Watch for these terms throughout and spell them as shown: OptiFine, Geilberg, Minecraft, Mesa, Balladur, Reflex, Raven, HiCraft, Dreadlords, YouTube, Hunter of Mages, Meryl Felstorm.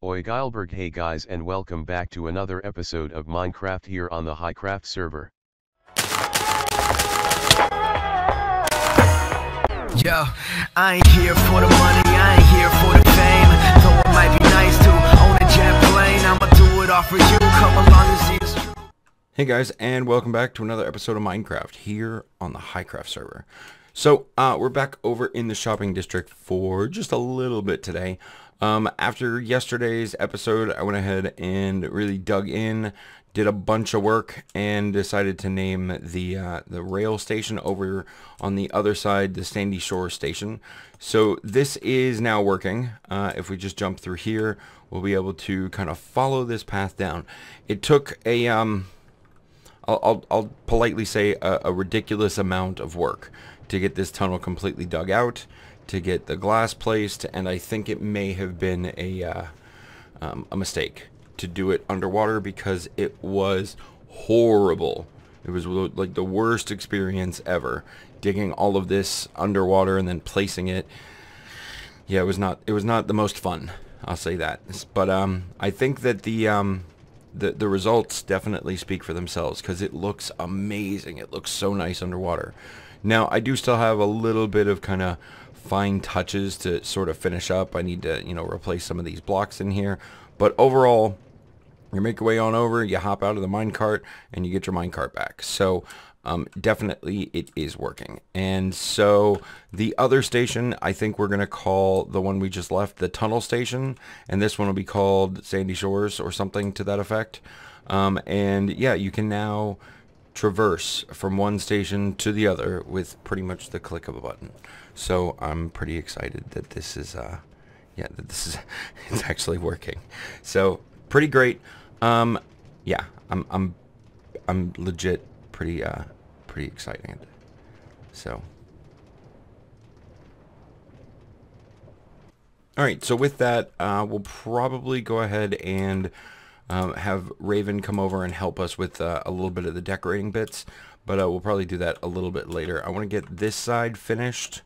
Oi Geilberg, hey guys, and welcome back to another episode of Minecraft here on the HiCraft server. Yo, I ain't here for the money, I ain't here for the fame. Though it might be nice to own a jet plane, I'ma do it all for you, come along and see it's true. Hey guys, and welcome back to another episode of Minecraft here on the HiCraft server. So, we're back over in the shopping district for just a little bit today. After yesterday's episode, I went ahead and really dug in, did a bunch of work, and decided to name the rail station over on the other side the Sandy Shore Station. So this is now working. If we just jump through here, we'll be able to kind of follow this path down. It took a, I'll politely say a ridiculous amount of work to get this tunnel completely dug out, to get the glass placed, and I think it may have been a mistake to do it underwater because it was horrible. It was like the worst experience ever, digging all of this underwater and then placing it. Yeah, it was not the most fun, I'll say that. But I think that the results definitely speak for themselves because it looks amazing. It looks so nice underwater. Now, I do still have a little bit of kind of fine touches to sort of finish up. I need to, you know, replace some of these blocks in here. But overall, you make your way on over, you hop out of the minecart, and you get your minecart back. So, definitely it is working. And so, the other station, I think we're going to call the one we just left the tunnel station. And this one will be called Sandy Shores or something to that effect. And yeah, you can now traverse from one station to the other with pretty much the click of a button. So I'm pretty excited that this is, it's actually working. So pretty great. Yeah, I'm legit pretty excited. So. All right. So with that, we'll probably go ahead and have Raven come over and help us with a little bit of the decorating bits, but we'll probably do that a little bit later. I want to get this side finished.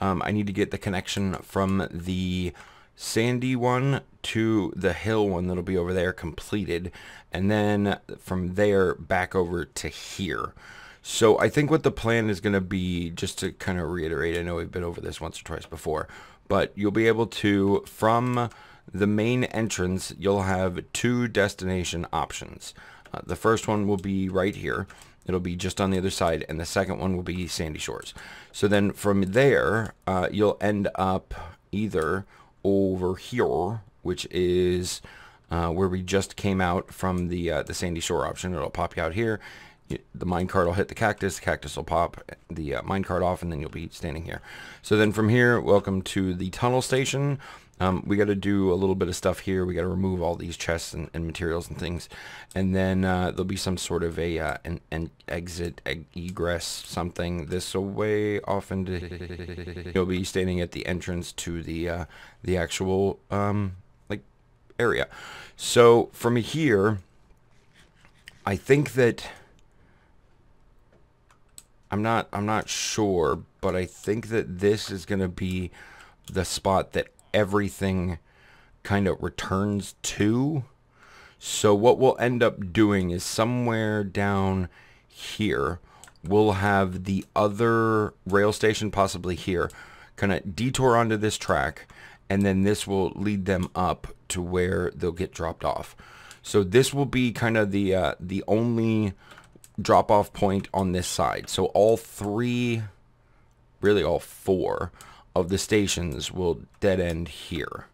I need to get the connection from the sandy one to the hill one that'll be over there completed, and then from there back over to here. So I think what the plan is going to be, just to kind of reiterate, I know we've been over this once or twice before, but you'll be able to, from the main entrance, you'll have two destination options. The first one will be right here. It'll be just on the other side, and the second one will be Sandy Shores. So then from there, you'll end up either over here, which is where we just came out from the Sandy Shore option. It'll pop you out here. The minecart will hit the cactus will pop the minecart off, and then you'll be standing here. So then from here, welcome to the tunnel station. We got to do a little bit of stuff here. We got to remove all these chests and materials and things, and then there'll be some sort of a an exit, egress, something this way off into. You'll be standing at the entrance to the actual like area. So from here, I think that I'm not sure, but I think that this is going to be the spot that everything kind of returns to. So what we'll end up doing is somewhere down here we'll have the other rail station, possibly here, kind of detour onto this track, and then this will lead them up to where they'll get dropped off. So this will be kind of the only drop off point on this side. So all three, really all four of the stations will dead end here.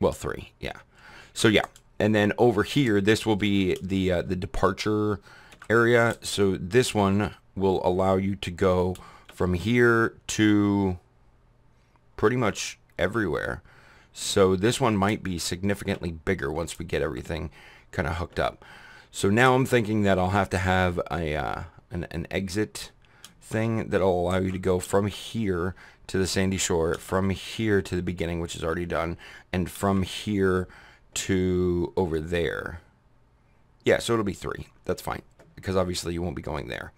Well, three, yeah. So yeah, and then over here, this will be the departure area. So this one will allow you to go from here to pretty much everywhere. So this one might be significantly bigger once we get everything kind of hooked up. So now I'm thinking that I'll have to have a an exit thing that'll allow you to go from here to the Sandy Shore, from here to the beginning, which is already done, and from here to over there. Yeah, so it'll be three. That's fine, because obviously you won't be going there.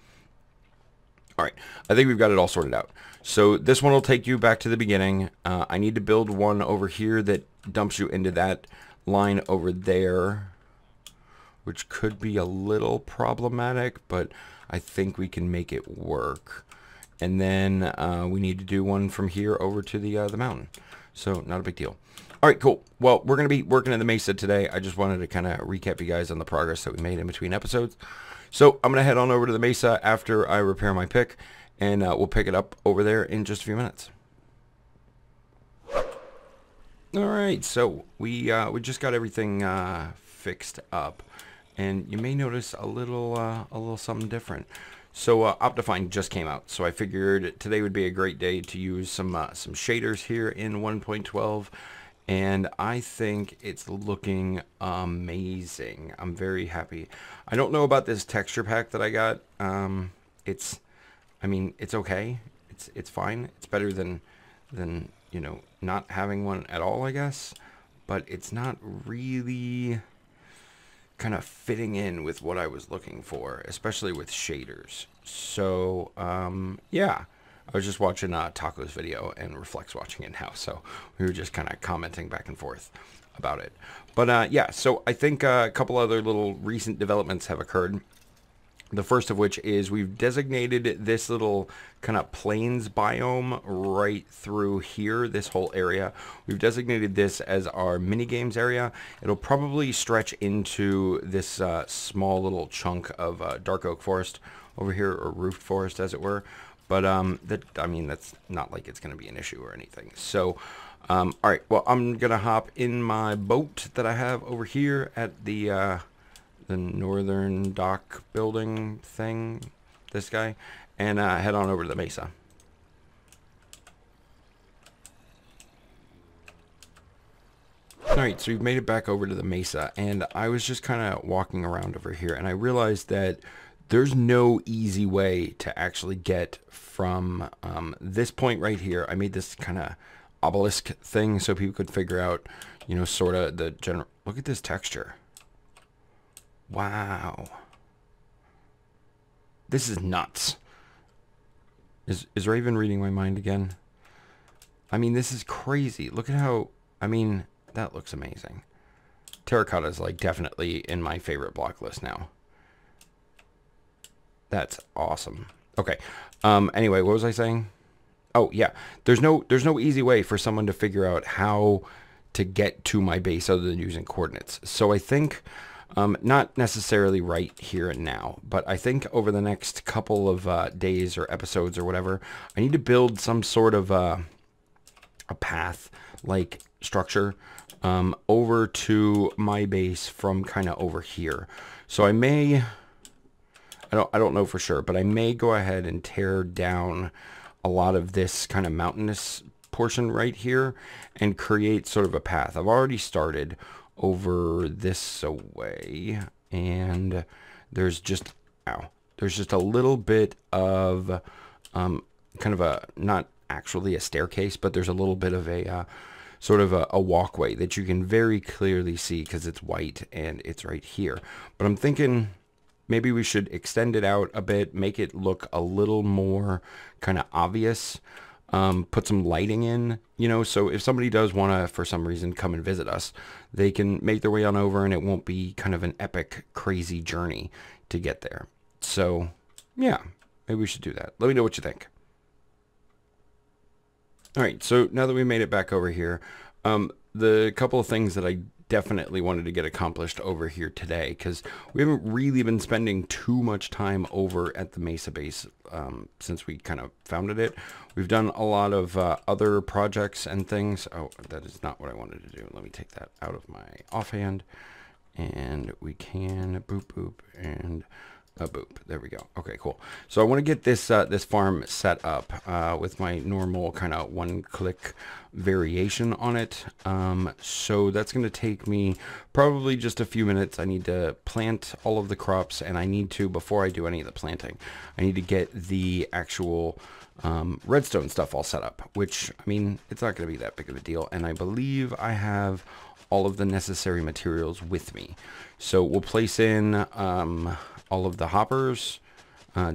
All right, I think we've got it all sorted out. So this one will take you back to the beginning. I need to build one over here that dumps you into that line over there, which could be a little problematic, but I think we can make it work. And then we need to do one from here over to the mountain. So not a big deal. All right, cool. Well, we're going to be working in the mesa today. I just wanted to kind of recap you guys on the progress that we made in between episodes. So I'm going to head on over to the mesa after I repair my pick, and we'll pick it up over there in just a few minutes. All right, so we just got everything fixed up, and you may notice a little something different. So OptiFine just came out, so I figured today would be a great day to use some shaders here in 1.12, and I think it's looking amazing. I'm very happy. I don't know about this texture pack that I got. I mean, it's okay. It's fine. It's better than you know, not having one at all, I guess. But it's not really kind of fitting in with what I was looking for, especially with shaders. So yeah, I was just watching Taco's video and Reflex watching it now, so we were just kind of commenting back and forth about it. But yeah, so I think a couple other little recent developments have occurred. The first of which is we've designated this little kind of plains biome right through here, this whole area. We've designated this as our minigames area. It'll probably stretch into this small little chunk of dark oak forest over here, or roofed forest as it were. But I mean, that's not like it's going to be an issue or anything. So, all right, well, I'm going to hop in my boat that I have over here at the northern dock building thing, this guy, and head on over to the mesa. All right, so we've made it back over to the mesa, and I was just kind of walking around over here, and I realized that there's no easy way to actually get from this point right here. I made this kind of obelisk thing so people could figure out, you know, sort of the general. Look at this texture. Wow, this is nuts. Is Raven reading my mind again? I mean, this is crazy. Look at how, I mean, that looks amazing. Terracotta is like definitely in my favorite block list now. That's awesome. Okay, anyway, what was I saying? Oh yeah, there's no easy way for someone to figure out how to get to my base other than using coordinates. So I think not necessarily right here and now, but I think over the next couple of days or episodes or whatever, I need to build some sort of a path-like structure over to my base from kind of over here. So I may, I don't know for sure, but I may go ahead and tear down a lot of this kind of mountainous portion right here and create sort of a path. I've already started over this away, and there's just, ow, there's just a little bit of kind of a, not actually a staircase, but there's a little bit of a sort of a walkway that you can very clearly see because it's white and it's right here. But I'm thinking maybe we should extend it out a bit, make it look a little more kind of obvious. Put some lighting in, you know, so if somebody does want to, for some reason, come and visit us, they can make their way on over, and it won't be kind of an epic, crazy journey to get there. So, yeah, maybe we should do that. Let me know what you think. All right, so now that we made it back over here, the couple of things that I definitely wanted to get accomplished over here today, because we haven't really been spending too much time over at the Mesa base since we kind of founded it. We've done a lot of other projects and things. Oh, that is not what I wanted to do. Let me take that out of my offhand, and we can boop boop and a boop. There we go. Okay, cool. So I want to get this this farm set up with my normal kind of one-click variation on it. So that's going to take me probably just a few minutes. I need to plant all of the crops, and I need to, before I do any of the planting, I need to get the actual redstone stuff all set up, which, I mean, it's not going to be that big of a deal, and I believe I have all of the necessary materials with me. So we'll place in all of the hoppers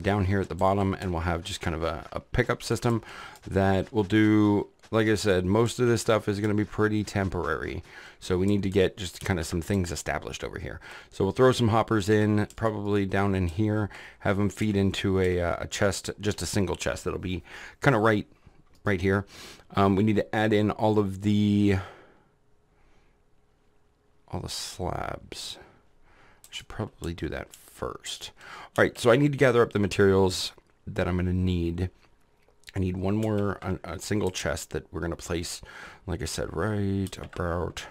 down here at the bottom, and we'll have just kind of a pickup system that will do like I said, most of this stuff is going to be pretty temporary. So we need to get just kind of some things established over here. So we'll throw some hoppers in, probably down in here, have them feed into a chest, just a single chest. That'll be kind of right here. We need to add in all the slabs. I should probably do that first. All right, so I need to gather up the materials that I'm going to need. I need one more, a single chest that we're going to place, like I said, right about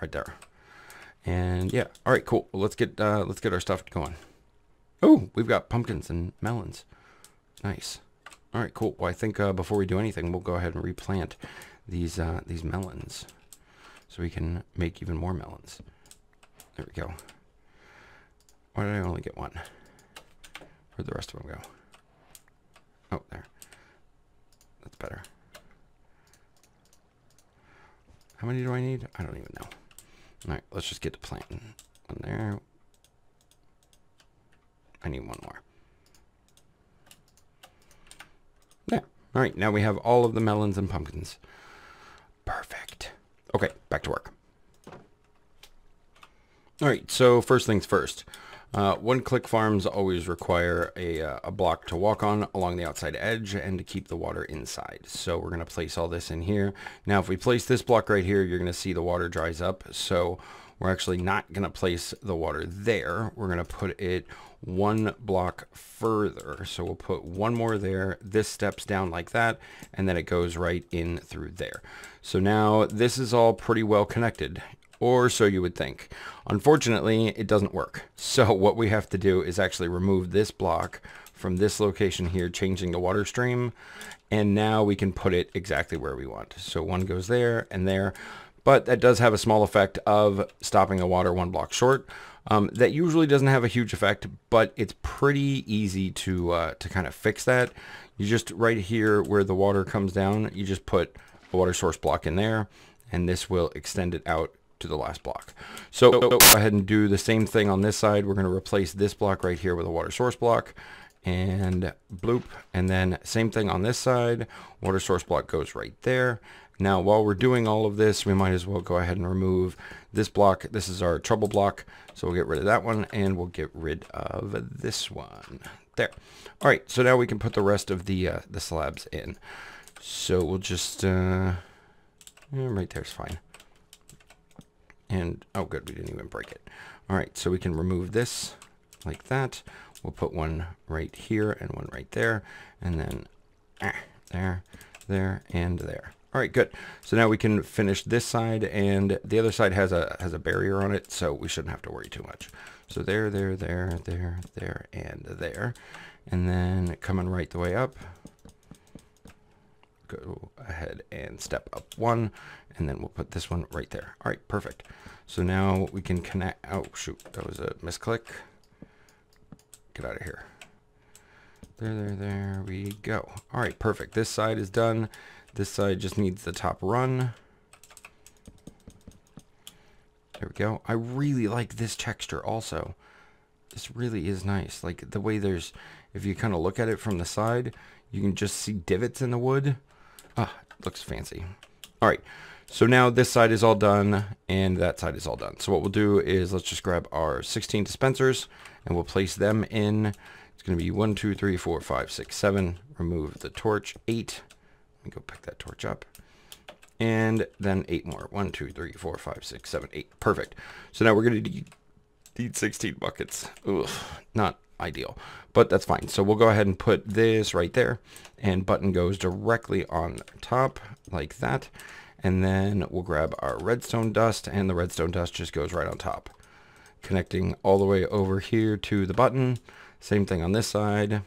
right there. And yeah, all right, cool. Well, let's get our stuff going. Oh, we've got pumpkins and melons. Nice. All right, cool. Well, I think before we do anything, we'll go ahead and replant these melons so we can make even more melons. There we go. Why did I only get one? Where'd the rest of them go? Oh, there. That's better. How many do I need? I don't even know. All right, let's just get to planting. One there. I need one more. There. All right, now we have all of the melons and pumpkins. Perfect. Okay, back to work. All right, so first things first. One-click farms always require a block to walk on along the outside edge and to keep the water inside. So we're going to place all this in here. Now, if we place this block right here, you're going to see the water dries up. So we're actually not going to place the water there. We're going to put it one block further. So we'll put one more there. This steps down like that, and then it goes right in through there. So now this is all pretty well connected. Or so you would think. Unfortunately, it doesn't work. So what we have to do is actually remove this block from this location here, changing the water stream. And now we can put it exactly where we want. So one goes there and there, but that does have a small effect of stopping the water one block short. That usually doesn't have a huge effect, but it's pretty easy to kind of fix that. You just right here where the water comes down, you just put a water source block in there, and this will extend it out to the last block. So go ahead and do the same thing on this side. We're going to replace this block right here with a water source block and bloop. And then same thing on this side, water source block goes right there. Now, while we're doing all of this, we might as well go ahead and remove this block. This is our trouble block. So we'll get rid of that one and we'll get rid of this one there. All right. So now we can put the rest of the slabs in. So we'll just, right there's fine. And, oh good, we didn't even break it. All right, so we can remove this like that. We'll put one right here and one right there, and then there, there, and there. All right, good. So now we can finish this side, and the other side has a barrier on it, so we shouldn't have to worry too much. So there, there, there, there, there, and there. And then coming right the way up, go ahead and step up one, and then we'll put this one right there. All right, perfect. So now we can connect. Oh shoot, that was a misclick. Get out of here. There, there, there we go. All right, perfect. This side is done. This side just needs the top run. There we go. I really like this texture also. This really is nice. Like the way there's, if you kind of look at it from the side, you can just see divots in the wood. Ah, it looks fancy. All right, so now this side is all done and that side is all done. So what we'll do is let's just grab our 16 dispensers and we'll place them in. It's gonna be 1, 2, 3, 4, 5, 6, 7. Remove the torch, 8. Let me go pick that torch up. And then 8 more, 1, 2, 3, 4, 5, 6, 7, 8. Perfect. So now we're gonna need 16 buckets. Ugh, not ideal, but that's fine. So we'll go ahead and put this right there, and button goes directly on top like that. And then we'll grab our redstone dust, and the redstone dust just goes right on top, connecting all the way over here to the button. Same thing on this side.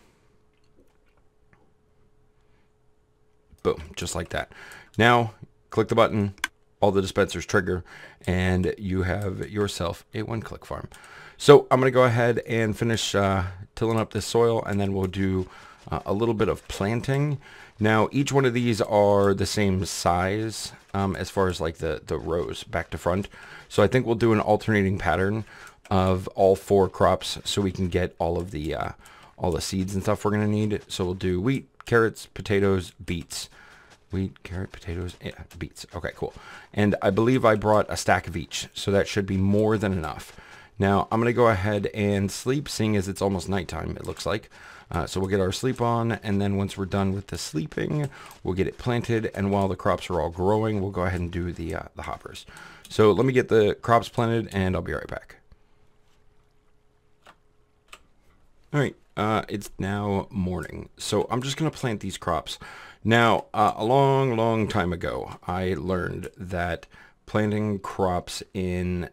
Boom, just like that. Now click the button, all the dispensers trigger, and you have yourself a one-click farm. So I'm going to go ahead and finish tilling up this soil, and then we'll do a little bit of planting. Now, each one of these are the same size as far as like the rows back to front. So I think we'll do an alternating pattern of all four crops so we can get all the seeds and stuff we're going to need. So we'll do wheat, carrots, potatoes, beets. wheat, carrot, potatoes, and beets. Okay, cool. And I believe I brought a stack of each, so that should be more than enough. Now, I'm going to go ahead and sleep, seeing as it's almost nighttime, it looks like. So we'll get our sleep on, and then once we're done with the sleeping, we'll get it planted, and while the crops are all growing, we'll go ahead and do the hoppers. So let me get the crops planted, and I'll be right back. All right, it's now morning, so I'm just going to plant these crops. Now, a long, long time ago, I learned that planting crops in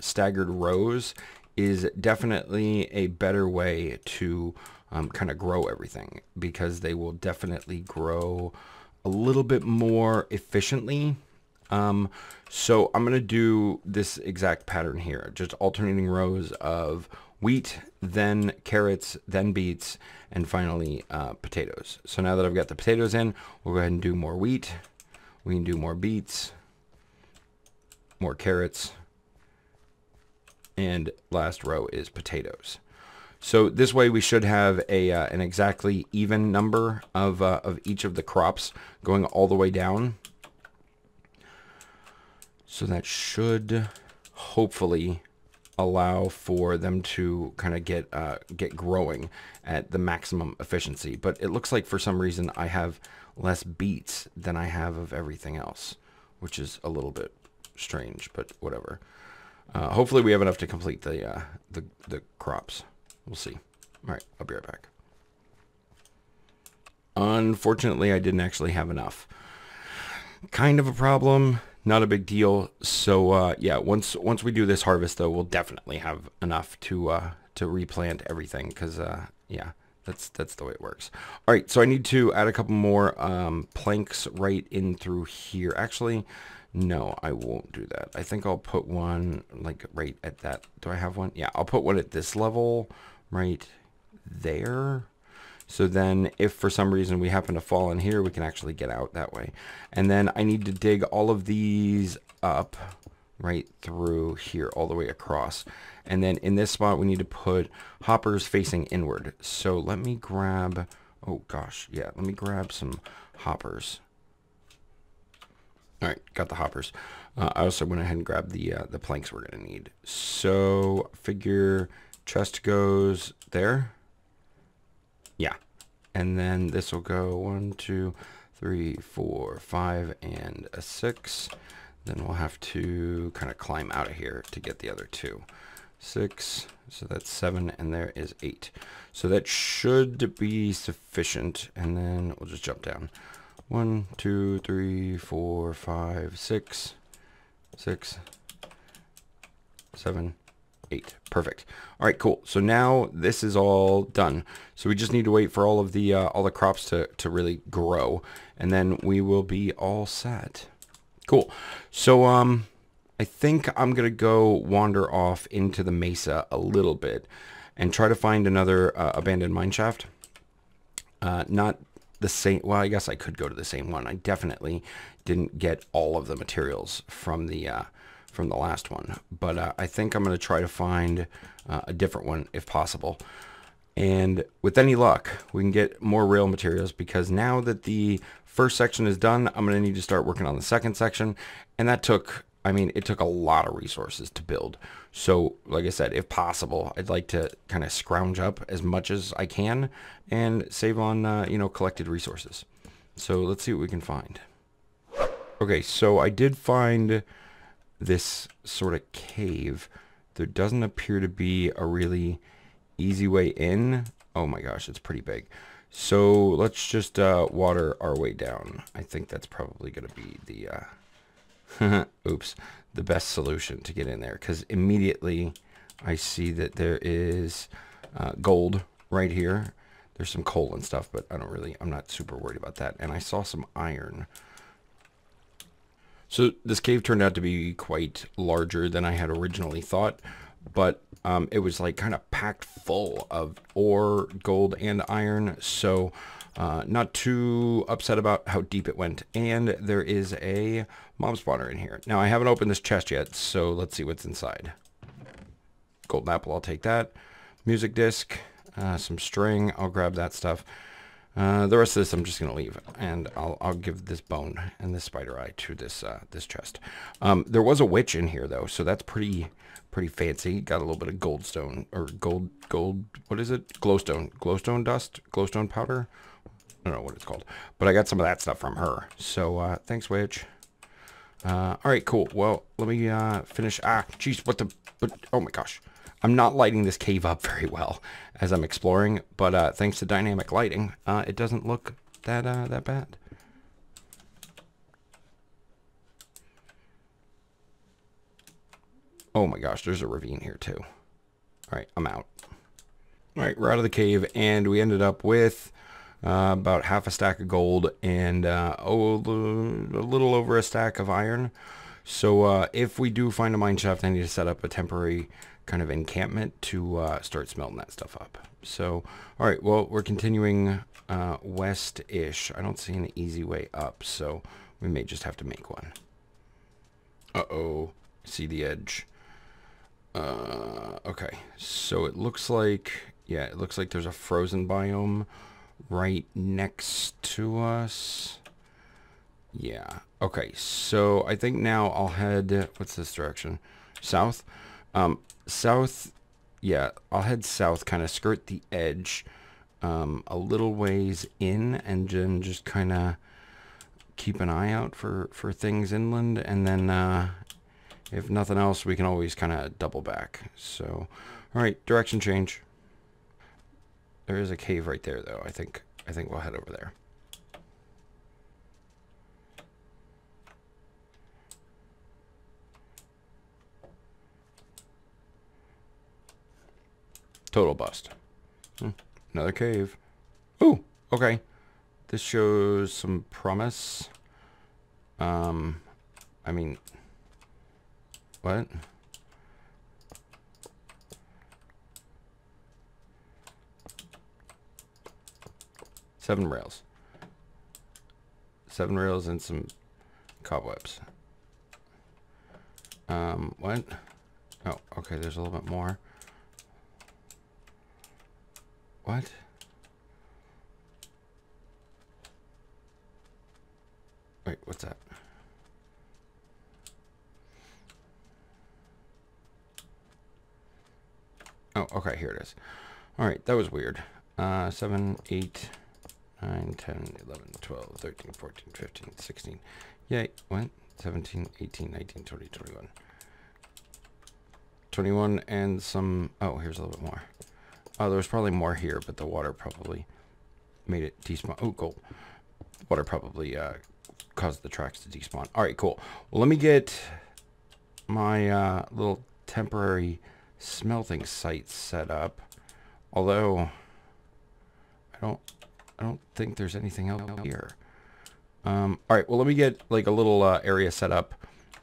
staggered rows is definitely a better way to kind of grow everything, because they will definitely grow a little bit more efficiently. So I'm going to do this exact pattern here, just alternating rows of wheat, then carrots, then beets, and finally potatoes. So now that I've got the potatoes in, we'll go ahead and do more wheat. We can do more beets, more carrots, and last row is potatoes. So this way we should have a an exactly even number of each of the crops going all the way down. So that should hopefully allow for them to kind of get growing at the maximum efficiency. But it looks like for some reason I have less beets than I have of everything else, which is a little bit strange, but whatever. Hopefully we have enough to complete the crops. We'll see. All right, I'll be right back. Unfortunately, I didn't actually have enough. Kind of a problem, not a big deal. So yeah, once we do this harvest though, we'll definitely have enough to replant everything, because yeah, that's the way it works. All right, so I need to add a couple more planks right in through here. Actually, no, I won't do that. I think I'll put one like right at that. Do I have one? Yeah, I'll put one at this level right there. So then if for some reason we happen to fall in here, we can actually get out that way. And then I need to dig all of these up right through here, all the way across. And then in this spot, we need to put hoppers facing inward. So let me grab, oh gosh, yeah, let me grab some hoppers. All right, got the hoppers. I also went ahead and grabbed the planks we're gonna need. So figure chest goes there. Yeah, and then this will go 1, 2, 3, 4, 5, and a 6. Then we'll have to kind of climb out of here to get the other two. 6, so that's 7, and there is 8. So that should be sufficient, and then we'll just jump down. 1, 2, 3, 4, 5, 6, 7, 8. Perfect. All right, cool. So now this is all done. So we just need to wait for all of the crops to really grow, and then we will be all set. Cool. So I think I'm gonna go wander off into the mesa a little bit and try to find another abandoned mine shaft. Not the same, well, I guess I could go to the same one. I definitely didn't get all of the materials from the last one, but I think I'm going to try to find a different one if possible. And with any luck, we can get more rail materials, because now that the first section is done, I'm going to need to start working on the second section. And that took, I mean, it took a lot of resources to build. So like I said, if possible, I'd like to kind of scrounge up as much as I can and save on, you know, collected resources. So let's see what we can find. Okay, so I did find this sort of cave. There doesn't appear to be a really easy way in. Oh my gosh, it's pretty big. So let's just water our way down. I think that's probably going to be the... oops, the best solution to get in there, because immediately I see that there is gold right here. There's some coal and stuff, but I don't really, I'm not super worried about that. And I saw some iron. So this cave turned out to be quite larger than I had originally thought, but it was like kind of packed full of ore, gold, and iron. So not too upset about how deep it went. And there is a mob spawner in here. Now I haven't opened this chest yet, so let's see what's inside. Golden apple, I'll take that. Music disc, some string, I'll grab that stuff. The rest of this I'm just gonna leave, and I'll give this bone and this spider eye to this this chest. There was a witch in here though, so that's pretty fancy. Got a little bit of goldstone or gold. What is it? Glowstone dust, glowstone powder. I don't know what it's called, but I got some of that stuff from her. So thanks, witch. All right, cool. Well, let me finish. Ah, jeez, what the? But oh my gosh. I'm not lighting this cave up very well as I'm exploring, but thanks to dynamic lighting, it doesn't look that that bad. Oh my gosh, there's a ravine here too. All right, I'm out. All right, we're out of the cave, and we ended up with about half a stack of gold and a little over a stack of iron. So if we do find a mine shaft, I need to set up a temporary kind of encampment to start smelting that stuff up. So, all right, well, we're continuing west-ish. I don't see an easy way up, so we may just have to make one. Uh-oh, see the edge. Okay, so it looks like, yeah, it looks like there's a frozen biome right next to us. Yeah, okay, so I think now I'll head, what's this direction? South? South, yeah, I'll head south, kind of skirt the edge a little ways in, and then just kind of keep an eye out for things inland, and then if nothing else, we can always kind of double back. So, all right, direction change. There is a cave right there, though. I think we'll head over there. Total bust. Another cave. Ooh, okay. This shows some promise. I mean, what? Seven rails. Seven rails and some cobwebs. What? Oh, okay, there's a little bit more. What? Wait, what's that? Oh, okay, here it is. All right, that was weird. 7, 8, 9, 10, 11, 12, 13, 14, 15, 16. Yay, what? 17, 18, 19, 20, 21. 21 and some, oh, here's a little bit more. Oh, there's probably more here, but the water probably made it despawn. Oh, gold. Water probably caused the tracks to despawn. All right, cool. Well, let me get my little temporary smelting site set up. Although I don't think there's anything else here. All right. Well, let me get like a little area set up.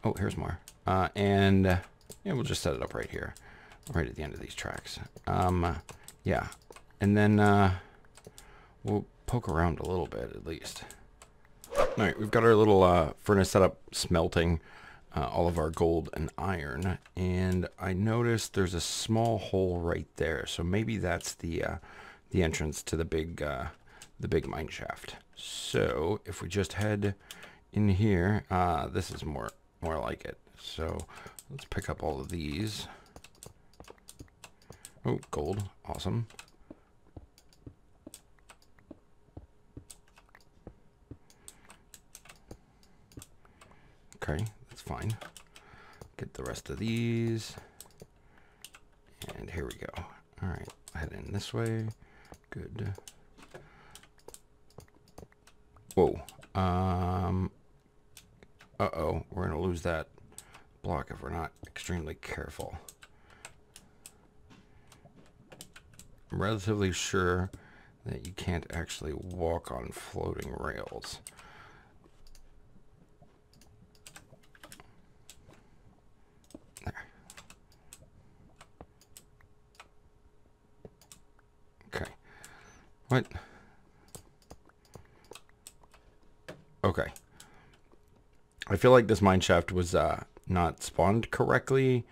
Oh, here's more. And yeah, we'll just set it up right here, right at the end of these tracks. Yeah, and then we'll poke around a little bit at least. All right, we've got our little furnace set up, smelting all of our gold and iron, and I noticed there's a small hole right there, so maybe that's the entrance to the big mine shaft. So if we just head in here, this is more like it. So let's pick up all of these. Oh, gold. Awesome. Okay, that's fine. Get the rest of these. And here we go. All right, head in this way. Good. Whoa. Uh-oh, we're going to lose that block if we're not extremely careful. I'm relatively sure that you can't actually walk on floating rails. There. Okay. What? Okay. I feel like this mine shaft was not spawned correctly,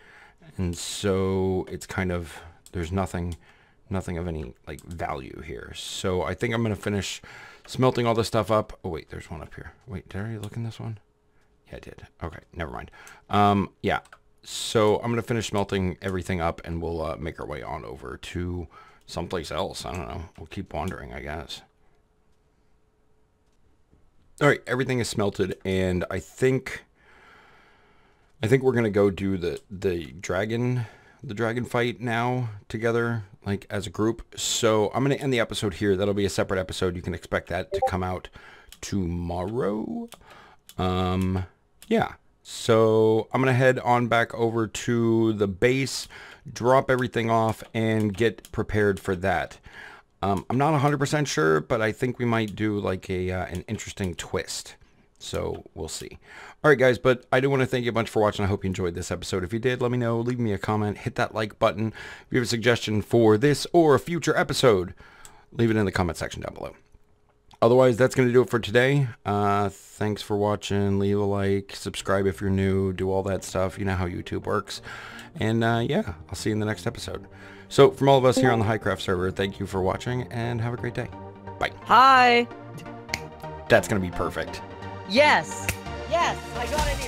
and so it's kind of, there's nothing nothing of any like value here. So I think I'm gonna finish smelting all this stuff up. Oh wait, there's one up here. Wait, did I already look in this one? Yeah, I did. Okay, never mind. Yeah, so I'm gonna finish smelting everything up and we'll make our way on over to someplace else. I don't know, we'll keep wandering, I guess. All right, everything is smelted, and I think we're gonna go do the dragon fight now together, like as a group. So I'm gonna end the episode here. That'll be a separate episode. You can expect that to come out tomorrow. Yeah. So I'm gonna head on back over to the base, drop everything off, and get prepared for that. I'm not 100% sure, but I think we might do like a an interesting twist. So we'll see. All right, guys, but I do want to thank you a bunch for watching. I hope you enjoyed this episode. If you did, let me know. Leave me a comment. Hit that like button. If you have a suggestion for this or a future episode, leave it in the comment section down below. Otherwise, that's going to do it for today. Thanks for watching. Leave a like. Subscribe if you're new. Do all that stuff. You know how YouTube works. And yeah, I'll see you in the next episode. So from all of us here on the HiCraft server, thank you for watching and have a great day. Bye. Hi. That's going to be perfect. Yes. Yes. I got it here.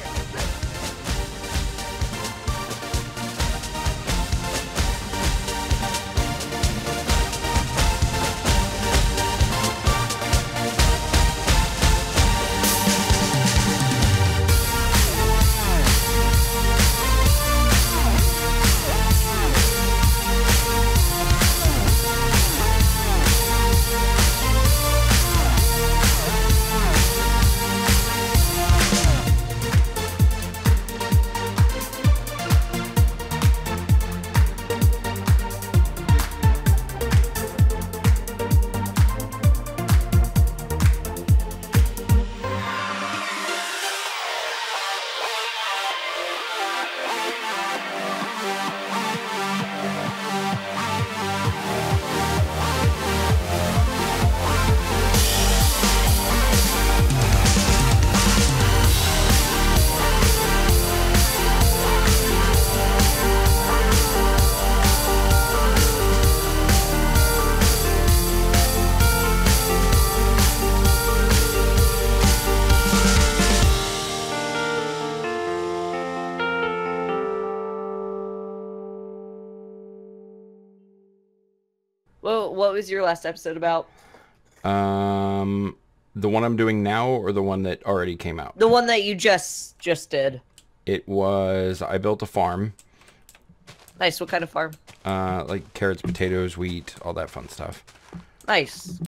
What was your last episode about? The one I'm doing now or the one that already came out? The one that you just did. It was, I built a farm. Nice. What kind of farm? Like carrots, potatoes, wheat, all that fun stuff. Nice.